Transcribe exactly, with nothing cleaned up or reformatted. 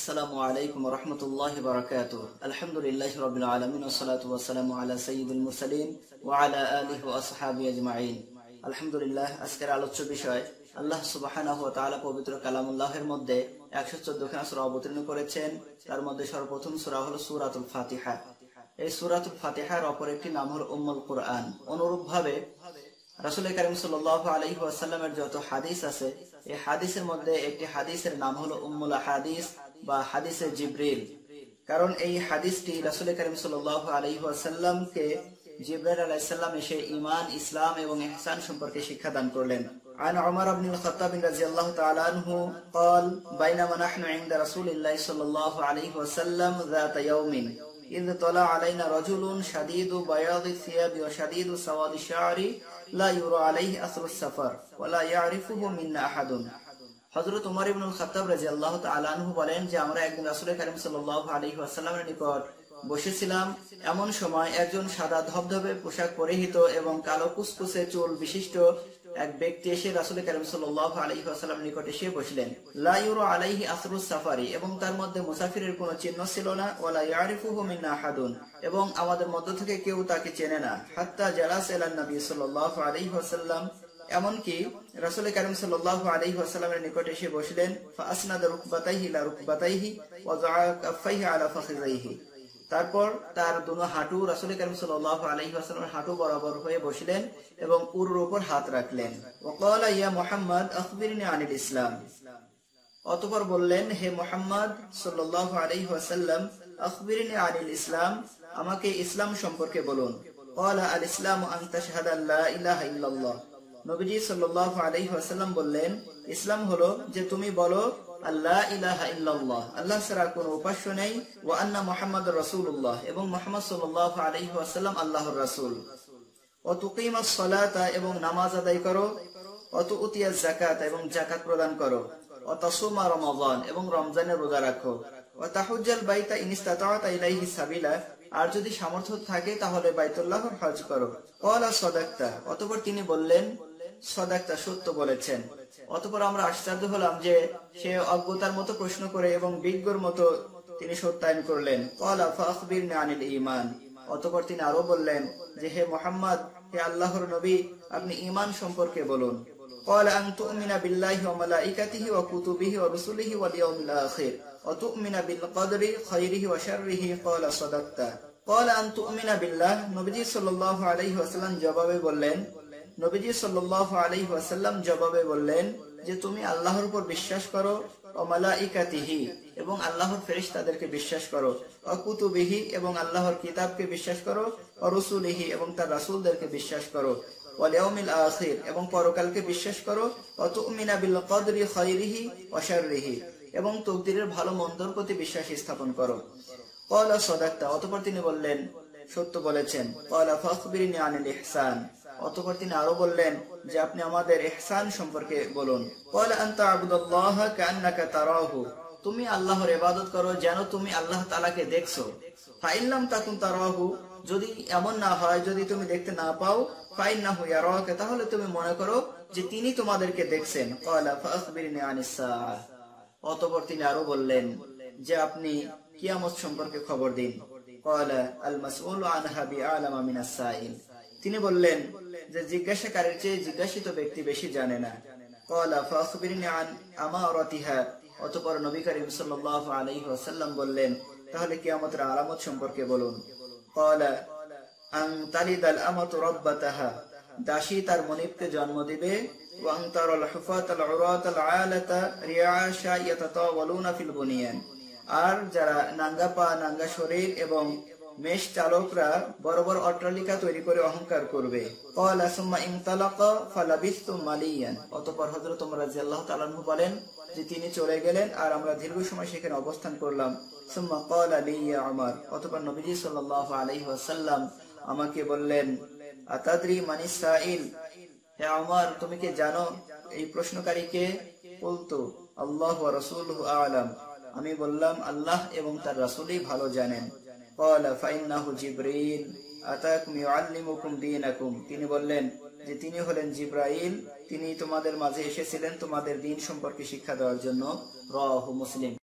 السلام عليكم ورحمة الله وبركاته. الحمد لله رب العالمين والصلاة والسلام على سيد المرسلين وعلى آله وأصحابه أجمعين. الحمد لله أذكر على الشبشاي الله سبحانه وتعالى পবিত্র كلام الله المدّة একশো চোদ্দ খান সূরা অবতীর্ণ করেছেন তার মধ্যে সর্বপ্রথম সূরা হলো সূরাতুল ফাতিহা এই সূরাতুল ফাতিহার অপর একটি নাম হলো উম্মুল কুরআন অনুরূপভাবে রাসূল কারীম সাল্লাল্লাহু আলাইহি ওয়াসাল্লামের যত হাদিস আছে এই হাদিসের মধ্যে একটি হাদিসের নাম হলো উম্মুল হাদিস বা হাদিসে জিবরিল কারণ এই হাদিসটি রাসূল কারীম সাল্লাল্লাহু আলাইহি ওয়াসাল্লামকে জিবরাইল আলাইহিস সালাম এসে ঈমান ইসলাম এবং ইহসান সম্পর্কে শিক্ষা দান করলেন عن عمر بن الخطاب رضي الله تعالى عنه قال بينما نحن عند رسول الله صلى الله عليه وسلم ذات يوم إذ طلع علينا رجل شديد بياض الثياب وشديد سواد الشعر لا يرى عليه أثر السفر ولا يعرفه منا أحد حضرت عمر بن الخطاب رضي الله تعالى عنه বলেন যে আমরা একদিন রাসূল কারীম সাল্লাল্লাহু আলাইহি ওয়াসাল্লামের নিকট বসেছিলাম এমন সময় একজন সাদা ধবধবে পোশাক পরিহিত এবং কালো কুচকুচে চুল বিশিষ্ট এক ব্যক্তি এসে রাসূল কারীম সাল্লাল্লাহু আলাইহি ওয়াসাল্লামের নিকটে এসে বসলেন লা ইউরা আলাইহি আসরুস সাফারি এবং তার মধ্যে মুসাফিরের কোনো চিহ্ন ছিল না ওয়ালা ইয়ারিফুহু মিন্না আহাদুন এবং আমাদের মধ্য থেকে কেউ তাকে চেনে না হাত্তা জালাস ইলা নবী সাল্লাল্লাহু আলাইহি ওয়াসাল্লাম এমনকি রাসূল কারীম সাল্লাল্লাহু আলাইহি ওয়াসাল্লামের নিকটে এসে বসলেন ফাসনাদা রুকবাতাইহি ইলা রুকবাতাইহি ওয়া জাআ কাফাইহি আলা ফখযাইহি তারপর তার দুনো হাঁটু রাসূল কারীম সাল্লাল্লাহু আলাইহি ওয়াসাল্লামের হাঁটু বরাবর হয়ে বসলেন এবং উরুর উপর হাত রাখলেন ওয়াকালা ইয়া মুহাম্মদ আখবিরনি আনিল ইসলাম অতঃপর বললেন হে মুহাম্মদ সাল্লাল্লাহু আলাইহি ওয়াসাল্লাম আখবিরনি আনিল ইসলাম আমাকে ইসলাম সম্পর্কে বলুন ক্বালা আল ইসলামু আন তাশহাদা লা ইলাহা ইল্লাল্লাহ নবীজি সাল্লাল্লাহু আলাইহি ওয়াসাল্লাম বললেন ইসলাম হলো যে তুমি বলো আল্লা ইলাহা ইল্লাল্লাহ আল্লাহ ছাড়া কোনো উপাস্য নেই ওয়া আন্না মুহাম্মাদুর রাসূলুল্লাহ এবং মুহাম্মদ সাল্লাল্লাহু আলাইহি ওয়াসাল্লাম আল্লাহর রাসূল ওয়া তুকিমাস সালাতা এবং নামাজ আদায় করো ওয়া তুতিয়াজ যাকাত এবং যাকাত প্রদান করো ওয়া তাসুমা রমাদান এবং রমজানের রোজা রাখো ওয়া তাহুজ্জাল বাইতা ইন ইসতাতা'তা ইলাইহি সাবিলা আর যদি সামর্থ্য থাকে তাহলে বাইতুল্লাহর হজ করো ক্বালা সাদাকতা অতঃপর তিনি বললেন সাদাকতা সত্য বলেছেন অতঃপর আমরা আশ্চর্য হলাম যে সে অজ্ঞতার মতো প্রশ্ন করে এবং বিজ্ঞর মতো তিনি সত্যায়ন করলেন ক্বালা ফাখবিরনি আনিল ঈমান অতঃপর তিনি আরো বললেন যে হে মুহাম্মদ হে আল্লাহর নবী আপনি ঈমান সম্পর্কে বলুন ক্বালা আন তুমিনা বিল্লাহি ওয়া মালাইকাতিহি ওয়া কুতুবিহি ওয়া রুসুলিহি ওয়াল ইয়াউমিল আখির ওয়া তুমিনা বিল কদরি খাইরিহি ওয়া শাররিহি ক্বালা সাদাকতা ক্বালা আন তুমিনা বিল্লাহ নবীজি সাল্লাল্লাহু আলাইহি ওয়াসাল্লাম জবাবে বললেন নবীজি সাল্লাল্লাহু আলাইহি ওয়াসাল্লাম জবাবে বললেন যে তুমি আল্লাহর উপর বিশ্বাস করো ও মালাইকাতিহি এবং আল্লাহর ফেরেশতাদেরকে বিশ্বাস করো ও কুতুবিহি এবং আল্লাহর কিতাবকে বিশ্বাস করো ও রাসূলিহি এবং তার রাসূলদেরকে বিশ্বাস করো ওয়াল ইয়াউমিল আখির এবং পরকালকে বিশ্বাস করো ওয়া তুমিনা বিল কদরি খাইরিহি ওয়া শাররিহি এবং তকদিরের ভালো মন্দর প্রতি বিশ্বাস স্থাপন করো ক্বালা সাদাকতা অতঃপর তিনি বললেন সত্য বলেছেন ক্বালা ফাখবিরনি আনিল ইহসান অতঃপর তিনি আরো বললেন যে আপনি আমাদের ইহসান সম্পর্কে বলুন ক্বালা আনতা আবুদুল্লাহ কান্নাকা তারাহু তুমি আল্লাহর ইবাদত করো যেন তুমি আল্লাহ তাআলাকে দেখছো ফাইল্লাম তাকুন তারাহু যদি এমন না হয় যদি তুমি দেখতে না পাও ফাইন্নাহু ইয়ারাকা তাহলে তুমি মনে করো যে তিনি তোমাদেরকে দেখছেন ক্বালা ফাখবিরনি আনিস সাআ অতঃপর তিনি আরো বললেন যে আপনি কিয়ামত সম্পর্কে খবর দিন ক্বালা আল মাসউল আনহা বিআলামা মিনাস সাইল তিনি বললেন যে জিজ্ঞাসাকারীর চেয়ে জিজ্ঞাসিত ব্যক্তি বেশি জানে না ক্বালা ফাখবিরনি আন আমারাতিহা অতঃপর নবী করিম সাল্লাল্লাহু আলাইহি ওয়াসাল্লাম বললেন তাহলে কিয়ামতের আলামত সম্পর্কে বলুন ক্বালা আন তালিদাল আমাতু রাব্বাতাহা দাসী তার মনিবকে জন্ম দিবে ওয়া আন তারাল হুফাতাল উরাতাল আলাতা রিআশা ইয়াতাতাওয়ালুনা ফিল বুনিয়ান আর যারা নাঙ্গা পা নাঙ্গা শরীর এবং মেষ চালকরা বড় বড় অট্টালিকা তৈরি করে অহংকার করবে ক্বালা সুম্মা ইনতালাকা ফালাবিসতু মালিয়ান অতঃপর হযরত ওমর রাদিয়াল্লাহু তাআলা আনহু বলেন যে তিনি চলে গেলেন আর আমরা দীর্ঘ সময় সেখানে অবস্থান করলাম সুম্মা ক্বালা লিয়া উমর অতঃপর নবীজি সাল্লাল্লাহু আলাইহি ওয়াসাল্লাম আমাকে বললেন আতাদরি মানিস সাইল হে উমর তুমি কি জানো এই প্রশ্নকারীকে বলতো আল্লাহ ওয়া রাসূলুহু আ'লাম আমি বললাম আল্লাহ এবং তার রাসূলই ভালো জানেন ক্বালা ফাইন্নাহু জিবরিল আতাকুম ইউআল্লিমুকুম দীনাকুম তিনি বললেন যে তিনি হলেন জিবরাইল তিনি তোমাদের মাঝে এসেছিলেন তোমাদের দ্বীন সম্পর্কে শিক্ষা দেওয়ার জন্য রাওয়াহু মুসলিম